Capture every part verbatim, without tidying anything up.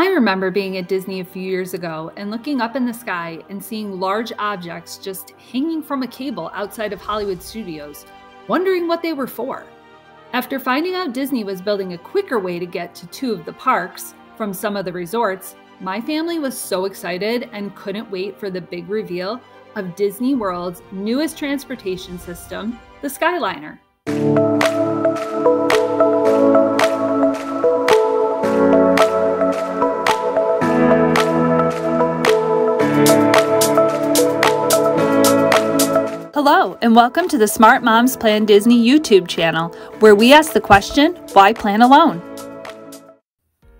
I remember being at Disney a few years ago and looking up in the sky and seeing large objects just hanging from a cable outside of Hollywood Studios, wondering what they were for. After finding out Disney was building a quicker way to get to two of the parks from some of the resorts, my family was so excited and couldn't wait for the big reveal of Disney World's newest transportation system, the Skyliner. Hello, and welcome to the Smart Moms Plan Disney YouTube channel, where we ask the question, why plan alone?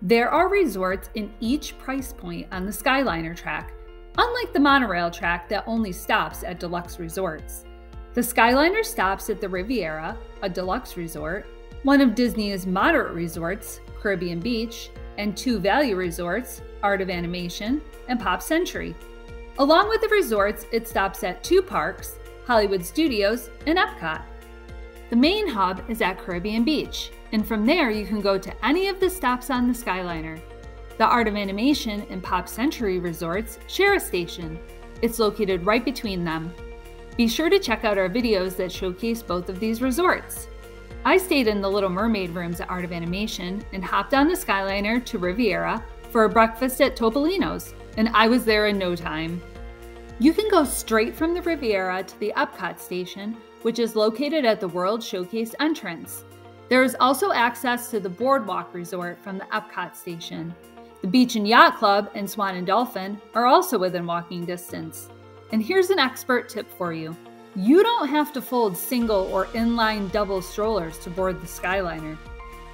There are resorts in each price point on the Skyliner track, unlike the monorail track that only stops at deluxe resorts. The Skyliner stops at the Riviera, a deluxe resort, one of Disney's moderate resorts, Caribbean Beach, and two value resorts, Art of Animation and Pop Century. Along with the resorts, it stops at two parks, Hollywood Studios, and Epcot. The main hub is at Caribbean Beach, and from there you can go to any of the stops on the Skyliner. The Art of Animation and Pop Century resorts share a station. It's located right between them. Be sure to check out our videos that showcase both of these resorts. I stayed in the Little Mermaid rooms at Art of Animation and hopped on the Skyliner to Riviera for a breakfast at Topolino's, and I was there in no time. You can go straight from the Riviera to the Epcot station, which is located at the World Showcase entrance. There is also access to the Boardwalk Resort from the Epcot station. The Beach and Yacht Club and Swan and Dolphin are also within walking distance. And here's an expert tip for you. You don't have to fold single or inline double strollers to board the Skyliner.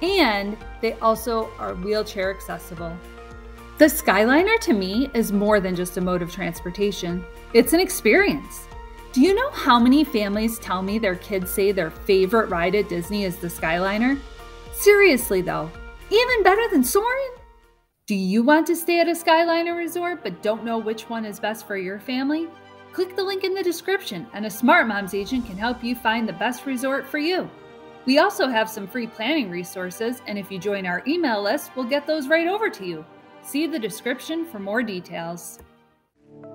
And they also are wheelchair accessible. The Skyliner to me is more than just a mode of transportation. It's an experience. Do you know how many families tell me their kids say their favorite ride at Disney is the Skyliner? Seriously though, even better than Soarin'? Do you want to stay at a Skyliner resort but don't know which one is best for your family? Click the link in the description and a Smart Moms agent can help you find the best resort for you. We also have some free planning resources, and if you join our email list, we'll get those right over to you. See the description for more details.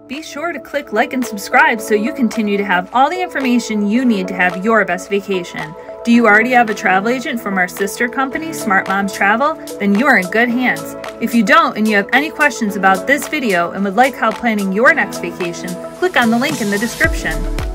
Be sure to click like and subscribe so you continue to have all the information you need to have your best vacation. Do you already have a travel agent from our sister company, Smart Moms Travel? Then you're in good hands. If you don't and you have any questions about this video and would like help planning your next vacation, click on the link in the description.